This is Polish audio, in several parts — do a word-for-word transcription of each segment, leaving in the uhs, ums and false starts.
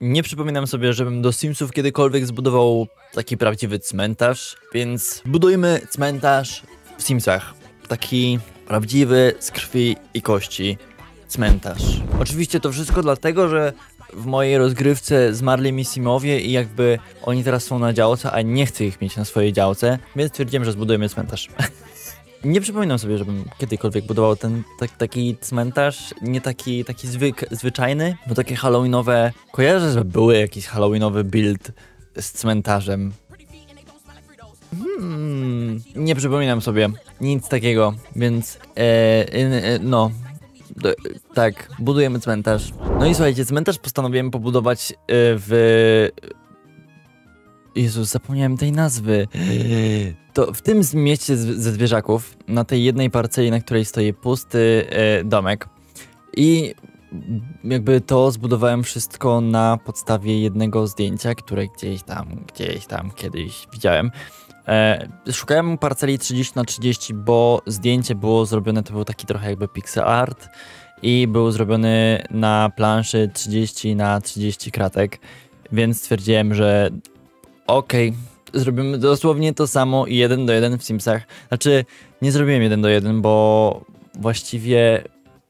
Nie przypominam sobie, żebym do Simsów kiedykolwiek zbudował taki prawdziwy cmentarz, więc budujmy cmentarz w Simsach. Taki prawdziwy, z krwi i kości cmentarz. Oczywiście to wszystko dlatego, że w mojej rozgrywce zmarli mi Simowie i jakby oni teraz są na działce, a nie chcę ich mieć na swojej działce, więc stwierdziłem, że zbudujemy cmentarz. Nie przypominam sobie, żebym kiedykolwiek budował ten tak, taki cmentarz, nie taki, taki zwyk, zwyczajny, bo takie halloweenowe, kojarzę, że były jakiś halloweenowy build z cmentarzem. Hmm, nie przypominam sobie nic takiego, więc e, e, no, d, tak, budujemy cmentarz. No i słuchajcie, cmentarz postanowiłem pobudować e, w... Jezus, zapomniałem tej nazwy. To w tym mieście ze zwierzaków, na tej jednej parceli, na której stoi pusty e, domek. I jakby to zbudowałem wszystko na podstawie jednego zdjęcia, które gdzieś tam, gdzieś tam kiedyś widziałem. E, szukałem parceli trzydzieści na trzydzieści, bo zdjęcie było zrobione, to był taki trochę jakby pixel art. I był zrobiony na planszy trzydzieści na trzydzieści kratek, więc stwierdziłem, że okej, okay, zrobimy dosłownie to samo i jeden do jeden w Simsach. Znaczy, nie zrobiłem jeden do jeden, bo właściwie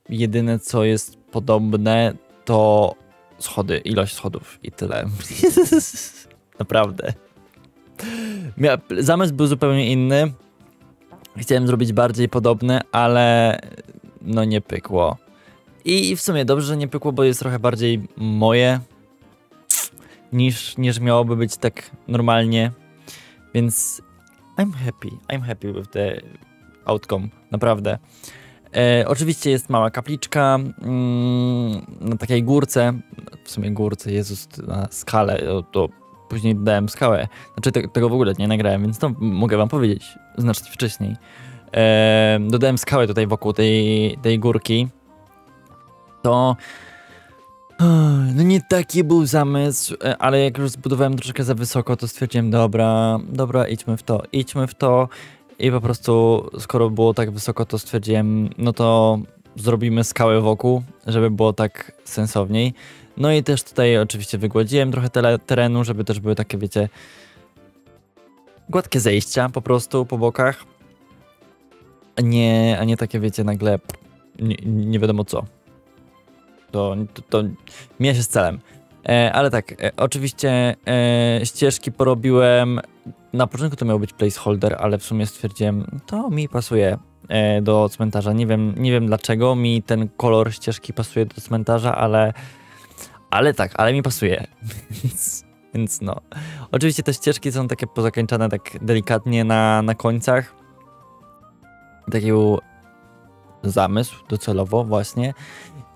jedyne co jest podobne to schody, ilość schodów i tyle. Naprawdę. Zamysł był zupełnie inny. Chciałem zrobić bardziej podobny, ale no nie pykło. I w sumie dobrze, że nie pykło, bo jest trochę bardziej moje. Niż, niż miałoby być tak normalnie, więc I'm happy, I'm happy with the outcome, naprawdę. E, oczywiście jest mała kapliczka mm, na takiej górce, w sumie górce, Jezus, na skale, to, to później dodałem skałę, znaczy te, tego w ogóle nie nagrałem, więc to mogę wam powiedzieć znacznie wcześniej. E, dodałem skałę tutaj wokół tej, tej górki, to... No nie taki był zamysł, ale jak już zbudowałem troszkę za wysoko, to stwierdziłem, dobra, dobra, idźmy w to, idźmy w to i po prostu, skoro było tak wysoko, to stwierdziłem, no to zrobimy skałę wokół, żeby było tak sensowniej. No i też tutaj oczywiście wygładziłem trochę terenu, żeby też były takie, wiecie, gładkie zejścia po prostu po bokach, a nie, a nie takie, wiecie, nagle nie, nie wiadomo co. To, to, to mija się z celem. E, ale tak, e, oczywiście e, ścieżki porobiłem. Na początku to miał być placeholder, ale w sumie stwierdziłem, to mi pasuje e, do cmentarza. Nie wiem, nie wiem dlaczego mi ten kolor ścieżki pasuje do cmentarza, ale, ale tak, ale mi pasuje. więc, więc no. Oczywiście te ścieżki są takie pozakańczane tak delikatnie na, na końcach. Taki był zamysł docelowo właśnie.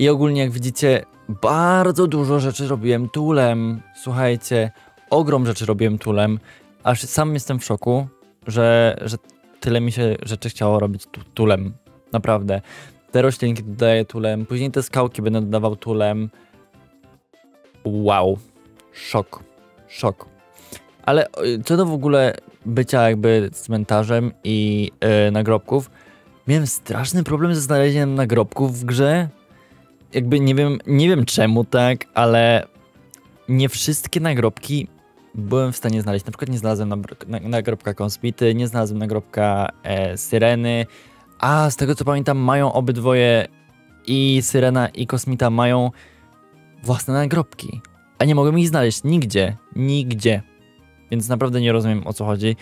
I ogólnie jak widzicie, bardzo dużo rzeczy robiłem tulem. Słuchajcie, ogrom rzeczy robiłem tulem. Aż sam jestem w szoku, że, że tyle mi się rzeczy chciało robić tu, tulem. Naprawdę. Te roślinki dodaję tulem, później te skałki będę dodawał tulem. Wow. Szok. Szok. Ale co do w ogóle bycia jakby cmentarzem i yy, nagrobków. Miałem straszny problem ze znalezieniem nagrobków w grze. Jakby nie wiem, nie wiem czemu tak, ale nie wszystkie nagrobki byłem w stanie znaleźć. Na przykład nie znalazłem nagrobka Konsbity, nie znalazłem nagrobka e, Syreny. A z tego co pamiętam, mają obydwoje, i Syrena i Kosmita mają własne nagrobki. A nie mogłem ich znaleźć nigdzie, nigdzie. Więc naprawdę nie rozumiem, o co chodzi.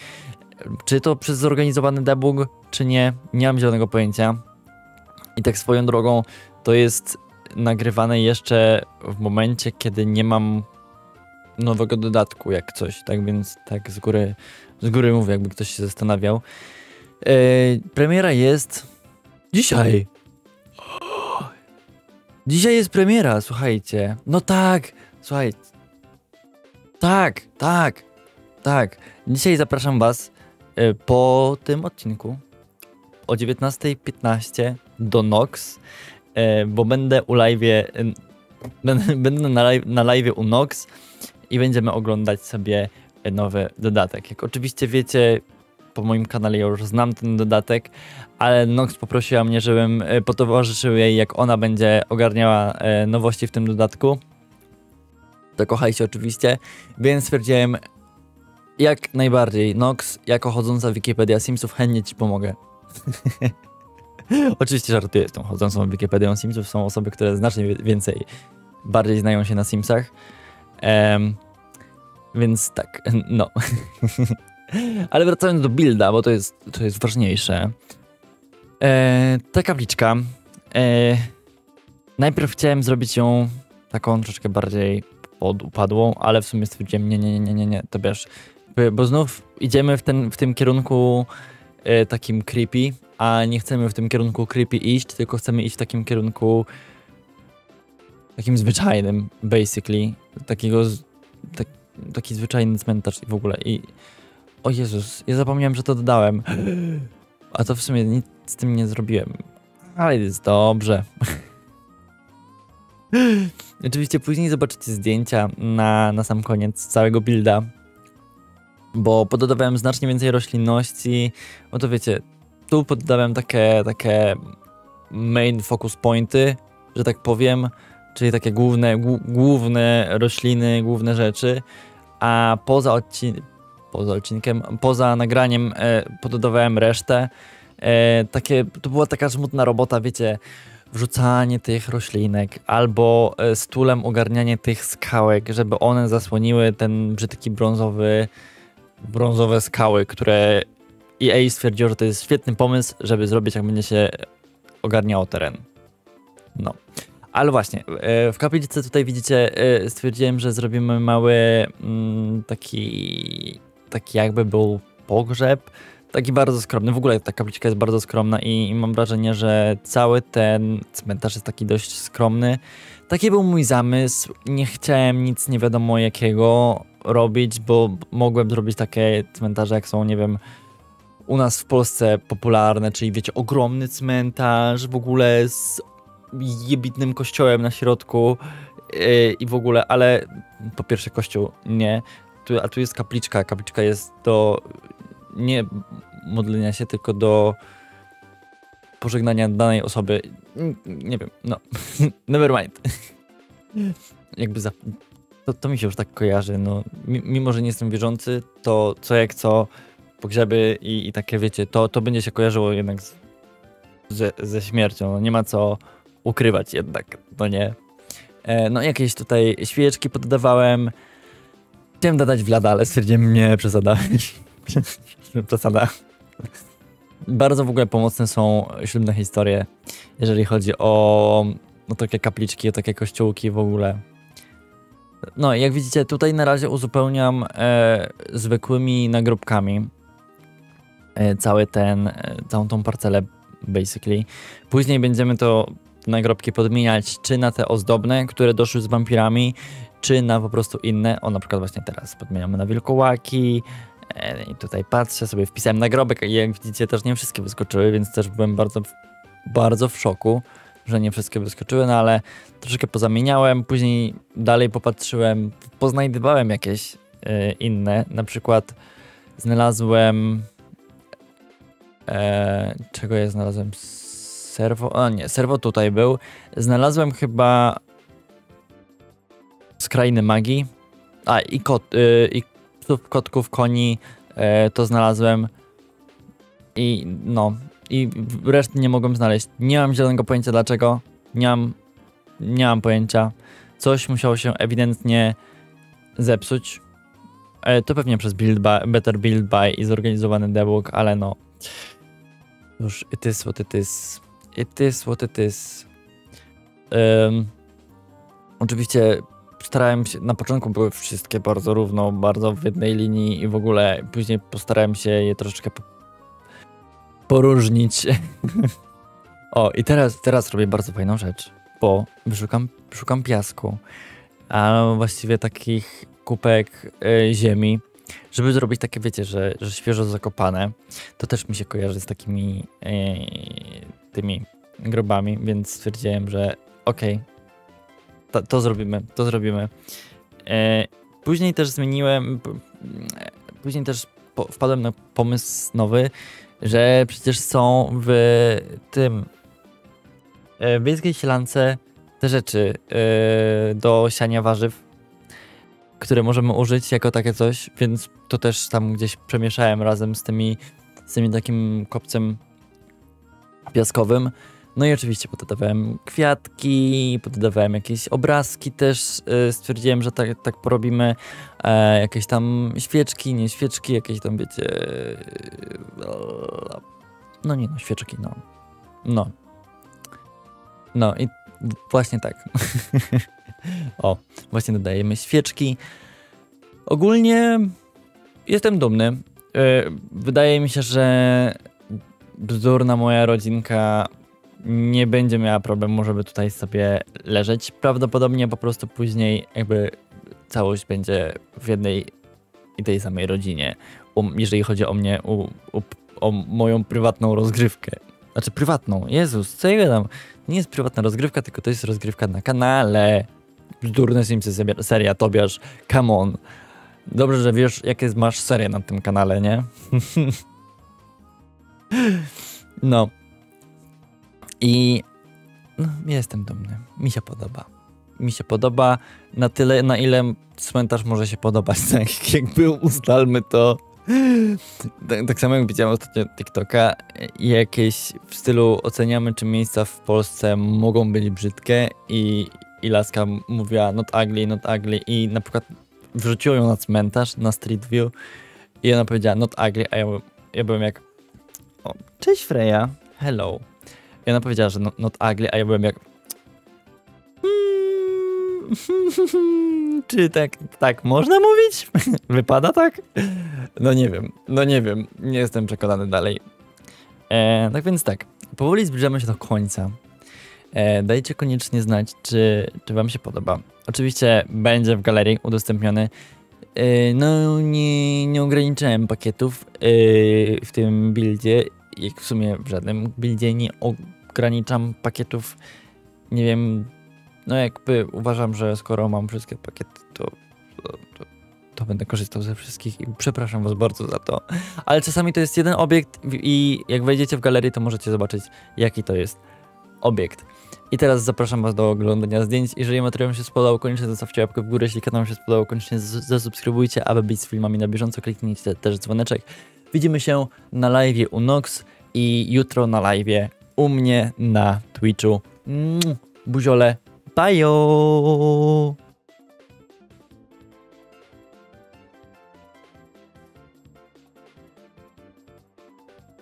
Czy to przez zorganizowany debug, czy nie, nie mam zielonego pojęcia. I tak swoją drogą to jest nagrywane jeszcze w momencie, kiedy nie mam nowego dodatku jak coś, tak więc tak z góry, z góry mówię, jakby ktoś się zastanawiał. Yy, premiera jest dzisiaj. Dzisiaj jest premiera, słuchajcie. No tak, słuchajcie. Tak, tak, tak. Dzisiaj zapraszam was yy, po tym odcinku o dziewiętnastej piętnaście do Nox. Bo będę u live, będę na, live, na live u Nox i będziemy oglądać sobie nowy dodatek. Jak oczywiście wiecie, po moim kanale ja już znam ten dodatek, ale Nox poprosiła mnie, żebym potowarzyszył jej, jak ona będzie ogarniała nowości w tym dodatku. to kochaj się oczywiście, więc stwierdziłem, jak najbardziej, Nox, jako chodząca Wikipedia Simsów chętnie ci pomogę. Oczywiście żartuję z tą chodzącą Wikipedią Simsów, są osoby, które znacznie więcej, bardziej znają się na Simsach. Um, więc tak, no. Ale wracając do builda, bo to jest, to jest ważniejsze. E, ta kapliczka, e, najpierw chciałem zrobić ją taką troszeczkę bardziej podupadłą, ale w sumie stwierdziłem, nie, nie, nie, nie, nie, to wiesz, bo znów idziemy w, ten, w tym kierunku e, takim creepy, a nie chcemy w tym kierunku creepy iść, tylko chcemy iść w takim kierunku takim zwyczajnym, basically, takiego, tak, taki zwyczajny cmentarz i w ogóle i... O Jezus, ja zapomniałem, że to dodałem. A to w sumie nic z tym nie zrobiłem. Ale jest dobrze. Oczywiście później zobaczycie zdjęcia na, na sam koniec całego builda. Bo pododawałem znacznie więcej roślinności. No to wiecie, tu pododawałem takie, takie main focus pointy, że tak powiem. Czyli takie główne, główne rośliny, główne rzeczy. A poza odcinkiem... Poza odcinkiem, poza nagraniem e, pododawałem resztę. E, takie, to była taka smutna robota, wiecie, wrzucanie tych roślinek albo e, stulem ogarnianie tych skałek, żeby one zasłoniły ten brzydki brązowy, brązowe skały, które E A stwierdziło, że to jest świetny pomysł, żeby zrobić, jak będzie się ogarniało teren. No, ale właśnie, e, w kaplicy tutaj widzicie, e, stwierdziłem, że zrobimy mały mm, taki... taki jakby był pogrzeb, taki bardzo skromny, w ogóle ta kapliczka jest bardzo skromna i, i mam wrażenie, że cały ten cmentarz jest taki dość skromny. Taki był mój zamysł, nie chciałem nic nie wiadomo jakiego robić, bo mogłem zrobić takie cmentarze jak są, nie wiem, u nas w Polsce popularne, czyli wiecie, ogromny cmentarz w ogóle z jebitnym kościołem na środku yy, i w ogóle, ale po pierwsze kościół nie. A tu jest kapliczka. Kapliczka jest do nie modlenia się, tylko do pożegnania danej osoby. Nie wiem, no. Never mind. Jakby za... to, to mi się już tak kojarzy. No. Mimo, że nie jestem wierzący, to co jak co, pogrzeby i, i takie wiecie, to, to będzie się kojarzyło jednak z, ze, ze śmiercią. No, nie ma co ukrywać jednak, no nie. E, no jakieś tutaj świeczki poddawałem. Chciałem dodać Vlada, ale stwierdziłem, nie, przesada. Przesada. Bardzo w ogóle pomocne są ślubne historie, jeżeli chodzi o, o takie kapliczki, o takie kościółki w ogóle. No i jak widzicie, tutaj na razie uzupełniam e, zwykłymi nagrobkami e, cały ten, e, całą tą parcelę basically. Później będziemy to nagrobki podmieniać, czy na te ozdobne, które doszły z wampirami, czy na po prostu inne, o na przykład właśnie teraz podmieniamy na wilkołaki e, i tutaj patrzę, sobie wpisałem nagrobek i jak widzicie też nie wszystkie wyskoczyły, więc też byłem bardzo, bardzo w szoku, że nie wszystkie wyskoczyły, no ale troszeczkę pozamieniałem, później dalej popatrzyłem, poznajdywałem jakieś e, inne, na przykład znalazłem e, czego ja znalazłem? Serwo? O nie, serwo tutaj był, znalazłem chyba skrajny magii, a i, kot, yy, i psów, kotków, koni, yy, to znalazłem i no, i reszty nie mogłem znaleźć, nie mam zielonego pojęcia dlaczego, nie mam, nie mam pojęcia, coś musiało się ewidentnie zepsuć, yy, to pewnie przez build by, Better Build By i zorganizowany debug, ale no, już it is what it is, it is what it is, yy, oczywiście starałem się, na początku były wszystkie bardzo równo, bardzo w jednej linii i w ogóle później postarałem się je troszeczkę po... poróżnić. O i teraz, teraz robię bardzo fajną rzecz, bo szukam, szukam piasku, a właściwie takich kupek y, ziemi, żeby zrobić takie wiecie, że, że świeżo zakopane, to też mi się kojarzy z takimi y, tymi grobami, więc stwierdziłem, że okej. Okay, To, to zrobimy, to zrobimy. E, później też zmieniłem, później też po, wpadłem na pomysł nowy, że przecież są w tym e, w wiejskiej sielance te rzeczy e, do siania warzyw które możemy użyć jako takie coś, więc to też tam gdzieś przemieszałem razem z tymi, z tymi takim kopcem piaskowym. No i oczywiście pododawałem kwiatki, pododawałem jakieś obrazki też, yy, stwierdziłem, że tak, tak porobimy, e, jakieś tam świeczki, nie świeczki, jakieś tam wiecie, yy, no nie no, świeczki, no, no, no i właśnie tak, o, właśnie dodajemy świeczki, ogólnie jestem dumny, yy, wydaje mi się, że bzdurna moja rodzinka nie będzie miała problemu, żeby tutaj sobie leżeć. Prawdopodobnie po prostu później jakby całość będzie w jednej i tej samej rodzinie, um, jeżeli chodzi o mnie, u, u, o moją prywatną rozgrywkę. Znaczy prywatną, Jezus, co ja gadam? Nie jest prywatna rozgrywka, tylko to jest rozgrywka na kanale. Bzdurne Simsy, seria, Tobiasz, come on. Dobrze, że wiesz, jakie masz serię na tym kanale, nie? No. I no, jestem dumny, mi się podoba, mi się podoba na tyle, na ile cmentarz może się podobać, tak jak był, ustalmy to. Tak, tak samo jak widziałem ostatnio TikToka, jakieś w stylu oceniamy, czy miejsca w Polsce mogą być brzydkie i, i laska mówiła not ugly, not ugly i na przykład wrzuciło ją na cmentarz, na street view i ona powiedziała not ugly, a ja, ja byłem jak o, cześć Freya, hello. I ona powiedziała, że not, not ugly, a ja byłem jak hmm, czy tak, tak można mówić? Wypada tak? No nie wiem, no nie wiem, nie jestem przekonany dalej. E, tak więc tak, powoli zbliżamy się do końca. E, dajcie koniecznie znać, czy, czy wam się podoba. Oczywiście będzie w galerii udostępniony. E, no nie, nie ograniczałem pakietów e, w tym buildzie. I w sumie w żadnym buildzie nie ograniczam pakietów, nie wiem, no jakby uważam, że skoro mam wszystkie pakiety, to, to, to będę korzystał ze wszystkich i przepraszam was bardzo za to, ale czasami to jest jeden obiekt i jak wejdziecie w galerię, to możecie zobaczyć, jaki to jest obiekt. I teraz zapraszam was do oglądania zdjęć. Jeżeli materiał się spodobał, koniecznie zostawcie łapkę w górę, jeśli kanał się spodobał, koniecznie zasubskrybujcie, aby być z filmami na bieżąco, kliknijcie też dzwoneczek. Widzimy się na live'ie u Nox i jutro na live'ie u mnie na Twitchu. Buziole, bajo!